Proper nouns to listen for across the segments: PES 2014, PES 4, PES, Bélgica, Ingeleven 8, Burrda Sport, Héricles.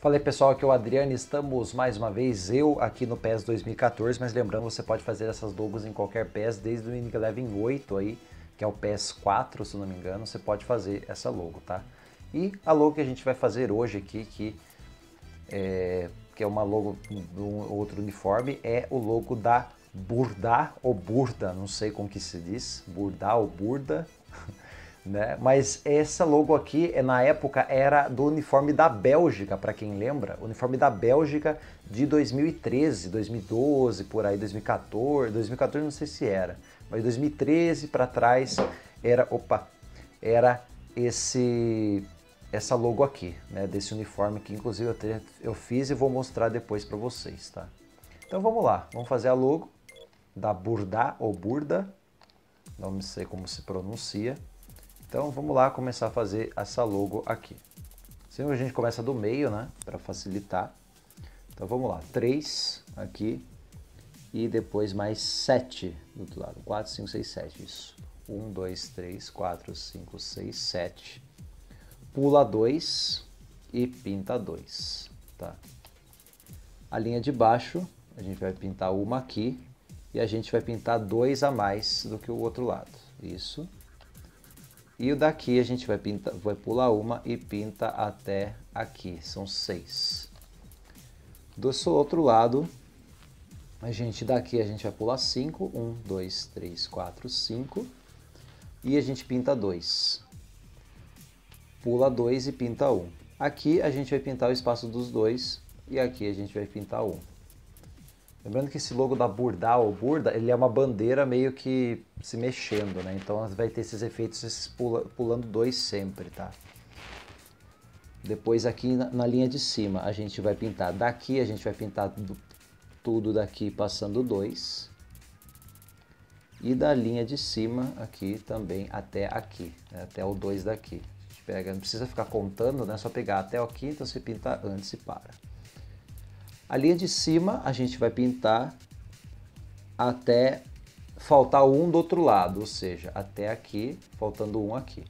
Falei pessoal, aqui é o Adriano, estamos mais uma vez eu aqui no PES 2014, mas lembrando, você pode fazer essas logos em qualquer PES, desde o Ingeleven 8 aí, que é o PES 4, se não me engano, você pode fazer essa logo, tá? E a logo que a gente vai fazer hoje aqui, que é uma logo de um outro uniforme, é o logo da Burrda ou Burrda, não sei como que se diz, Burrda ou Burrda, né? Mas essa logo aqui, na época, era do uniforme da Bélgica, para quem lembra, uniforme da Bélgica de 2013, 2012, por aí, 2014 não sei se era, mas 2013 para trás era, era essa logo aqui, né, desse uniforme que inclusive eu fiz e vou mostrar depois para vocês, tá? Então vamos lá, vamos fazer a logo da Burrda ou Burrda, não sei como se pronuncia. Então vamos lá começar a fazer essa logo aqui. Sempre a gente começa do meio, né, para facilitar. Então vamos lá, 3 aqui e depois mais 7 do outro lado, 4, 5, 6, 7, isso. 1, 2, 3, 4, 5, 6, 7. Pula 2 e pinta 2, tá? A linha de baixo, a gente vai pintar uma aqui e a gente vai pintar 2 a mais do que o outro lado, isso. E o daqui a gente vai pintar, vai pular uma e pinta até aqui, são 6. Do outro lado, a gente daqui a gente vai pular 5, 1, 2, 3, 4, 5 e a gente pinta 2. Pula 2 e pinta 1. Aqui a gente vai pintar o espaço dos dois e aqui a gente vai pintar 1. Lembrando que esse logo da Burrda ou Burrda, ele é uma bandeira meio que se mexendo, né? Então vai ter esses efeitos, pulando 2 sempre, tá? Depois aqui na linha de cima a gente vai pintar daqui, a gente vai pintar tudo daqui passando 2. E da linha de cima aqui também até aqui, né? Até o 2 daqui. Pega, não precisa ficar contando, né? Só pegar até aqui, então você pinta antes e para. A linha de cima a gente vai pintar até faltar um do outro lado, ou seja, até aqui, faltando um aqui.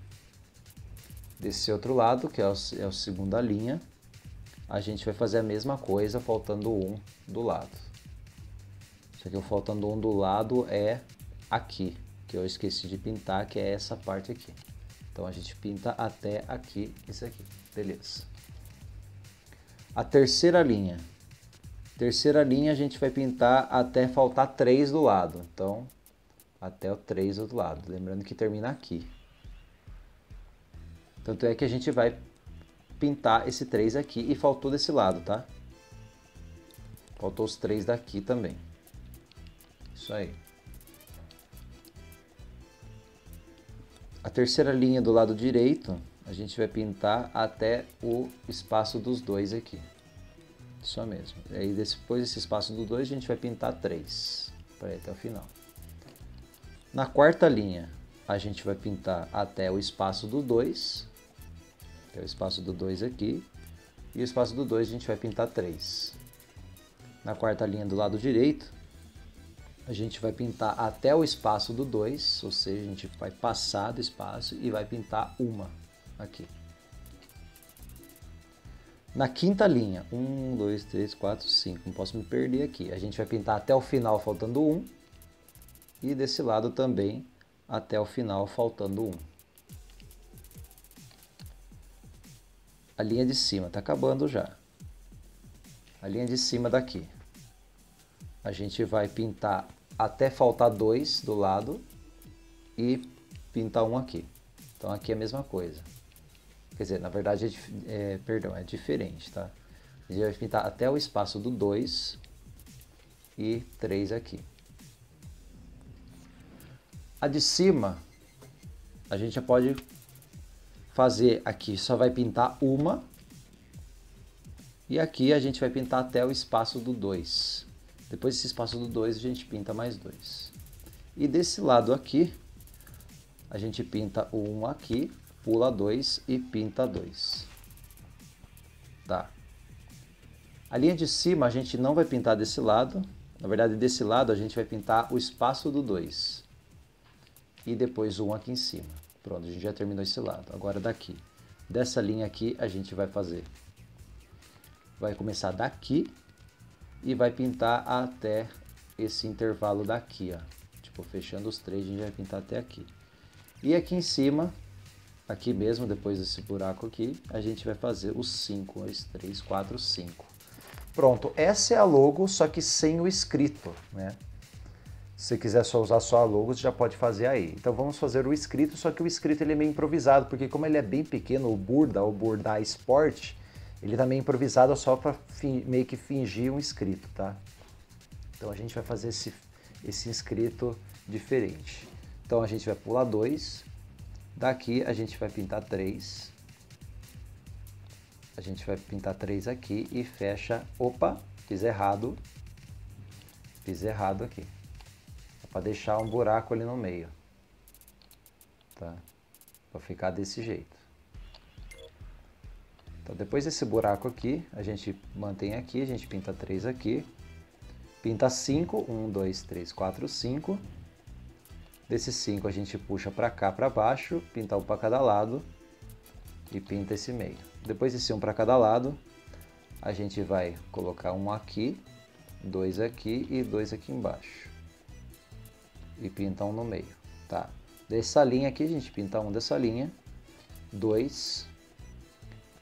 Desse outro lado, que é a segunda linha, a gente vai fazer a mesma coisa, faltando um do lado. Isso aqui, o faltando um do lado é aqui, que eu esqueci de pintar, que é essa parte aqui. Então a gente pinta até aqui, isso aqui, beleza. A terceira linha a gente vai pintar até faltar 3 do lado, então até o 3 do outro lado, lembrando que termina aqui. Tanto é que a gente vai pintar esse 3 aqui e faltou desse lado, tá? Faltou os 3 daqui também, isso aí. A terceira linha do lado direito, a gente vai pintar até o espaço dos dois aqui. Isso mesmo. E aí depois desse espaço dos dois, a gente vai pintar 3, para ir até o final. Na quarta linha, a gente vai pintar até o espaço do 2, que é o espaço do 2 aqui. E o espaço do 2 a gente vai pintar 3. Na quarta linha do lado direito, a gente vai pintar até o espaço do 2, ou seja, a gente vai passar do espaço e vai pintar uma aqui. Na quinta linha, 1, 2, 3, 4, 5, não posso me perder aqui. A gente vai pintar até o final faltando 1 e desse lado também até o final faltando 1. A linha de cima está acabando já. A linha de cima daqui, a gente vai pintar até faltar 2 do lado e pintar 1 aqui. Então aqui é a mesma coisa. Quer dizer, na verdade é diferente, tá? A gente vai pintar até o espaço do 2 e 3 aqui. A de cima, a gente já pode fazer aqui, só vai pintar uma. E aqui a gente vai pintar até o espaço do 2. Depois desse espaço do 2, a gente pinta mais 2. E desse lado aqui, a gente pinta 1 aqui, pula 2 e pinta 2. Tá. A linha de cima a gente não vai pintar desse lado. Na verdade, desse lado a gente vai pintar o espaço do 2. E depois 1 aqui em cima. Pronto, a gente já terminou esse lado. Agora daqui. Dessa linha aqui a gente vai fazer vai começar daqui e vai pintar até esse intervalo daqui, ó. Tipo, fechando os três, a gente vai pintar até aqui. E aqui em cima, aqui mesmo, depois desse buraco aqui, a gente vai fazer os 5, 1, 2, 3, 4, 5. Pronto, essa é a logo, só que sem o escrito, né? Se quiser só usar só a logo, você já pode fazer aí. Então vamos fazer o escrito, só que o escrito ele é meio improvisado, porque como ele é bem pequeno, o Burrda, ou Burrda Sport, ele tá meio improvisado só para meio que fingir um escrito, tá? Então a gente vai fazer esse escrito diferente. Então a gente vai pular 2, daqui a gente vai pintar 3, a gente vai pintar 3 aqui e fecha, opa, fiz errado aqui. Para deixar um buraco ali no meio, tá? Para ficar desse jeito. Então depois desse buraco aqui, a gente mantém aqui, a gente pinta 3 aqui, pinta 5, 1, 2, 3, 4, 5. Desse 5 a gente puxa para cá, para baixo, pinta um para cada lado e pinta esse meio. Depois desse um para cada lado, a gente vai colocar um aqui, 2 aqui e 2 aqui embaixo. E pinta um no meio, tá? Dessa linha aqui a gente pinta um dessa linha, 2,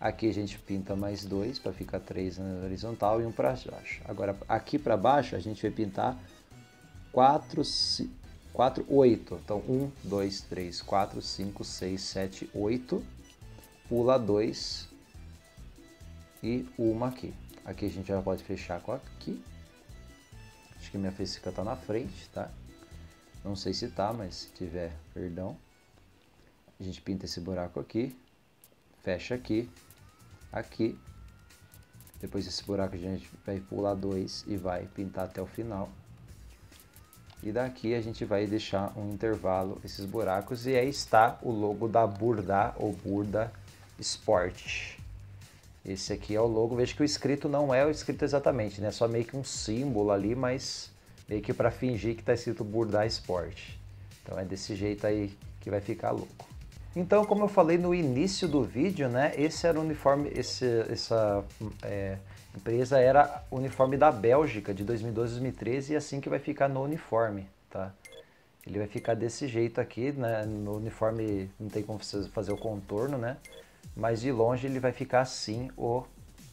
aqui a gente pinta mais 2 para ficar 3 na horizontal e um para baixo. Agora aqui para baixo a gente vai pintar 4, 8, então 1, 2, 3, 4, 5, 6, 7, 8, pula 2 e uma aqui. Aqui a gente já pode fechar com aqui, acho que minha física tá na frente, tá? Não sei se tá, mas se tiver, perdão. A gente pinta esse buraco aqui, fecha aqui, aqui. Depois desse buraco a gente vai pular 2 e vai pintar até o final. E daqui a gente vai deixar um intervalo, esses buracos. E aí está o logo da Burrda ou Burrda Sport. Esse aqui é o logo. Veja que o escrito não é o escrito exatamente, né? É só meio que um símbolo ali, mas... meio que para fingir que está escrito Burrda Sport. Então é desse jeito aí que vai ficar louco. Então, como eu falei no início do vídeo, né? Esse era o uniforme, essa empresa era o uniforme da Bélgica de 2012, 2013 e assim que vai ficar no uniforme, tá? Ele vai ficar desse jeito aqui, né? No uniforme não tem como fazer o contorno, né? Mas de longe ele vai ficar assim o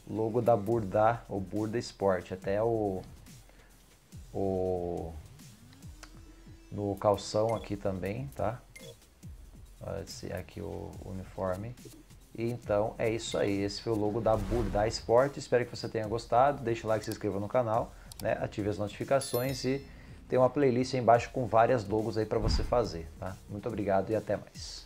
logo da Burrda ou Burrda Sport, até no calção aqui também, tá? Aqui o uniforme. E então é isso aí, esse foi o logo da Burrda Sport. Espero que você tenha gostado, deixa o like, se inscreva no canal, né? Ative as notificações e tem uma playlist aí embaixo com várias logos aí para você fazer, tá? Muito obrigado e até mais.